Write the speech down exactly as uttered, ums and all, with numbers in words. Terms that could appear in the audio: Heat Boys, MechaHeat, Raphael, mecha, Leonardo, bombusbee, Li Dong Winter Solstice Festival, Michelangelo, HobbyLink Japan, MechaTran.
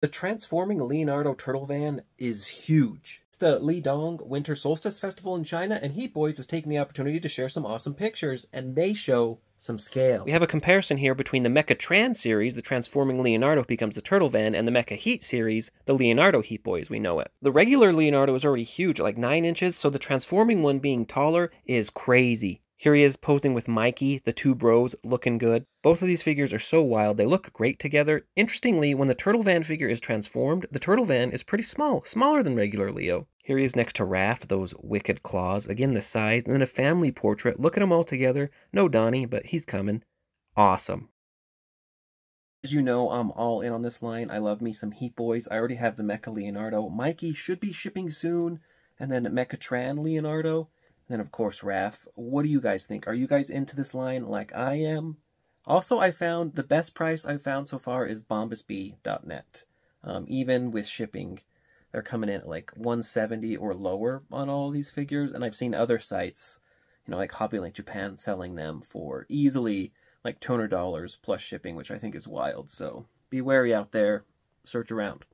The transforming Leonardo turtle van is huge. It's the Li Dong Winter Solstice Festival in China, and Heat Boys is taking the opportunity to share some awesome pictures, and they show some scale. We have a comparison here between the MechaTran series, the transforming Leonardo becomes the turtle van, and the MechaHeat series, the Leonardo Heat Boys, we know it. The regular Leonardo is already huge, like nine inches, so the transforming one being taller is crazy. Here he is posing with Mikey, the two bros, looking good. Both of these figures are so wild, they look great together. Interestingly, when the turtle van figure is transformed, the turtle van is pretty small, smaller than regular Leo. Here he is next to Raph, those wicked claws, again the size, and then a family portrait. Look at them all together. No Donnie, but he's coming. Awesome. As you know, I'm all in on this line. I love me some Heat Boys. I already have the Mecha Leonardo. Mikey should be shipping soon, and then MechaTran Leonardo. And then, of course, Raph. What do you guys think? Are you guys into this line like I am? Also, I found the best price I've found so far is bombus bee dot net. Um, even with shipping, they're coming in at like one seventy or lower on all these figures. And I've seen other sites, you know, like HobbyLink Japan selling them for easily like two hundred dollars plus shipping, which I think is wild. So be wary out there. Search around.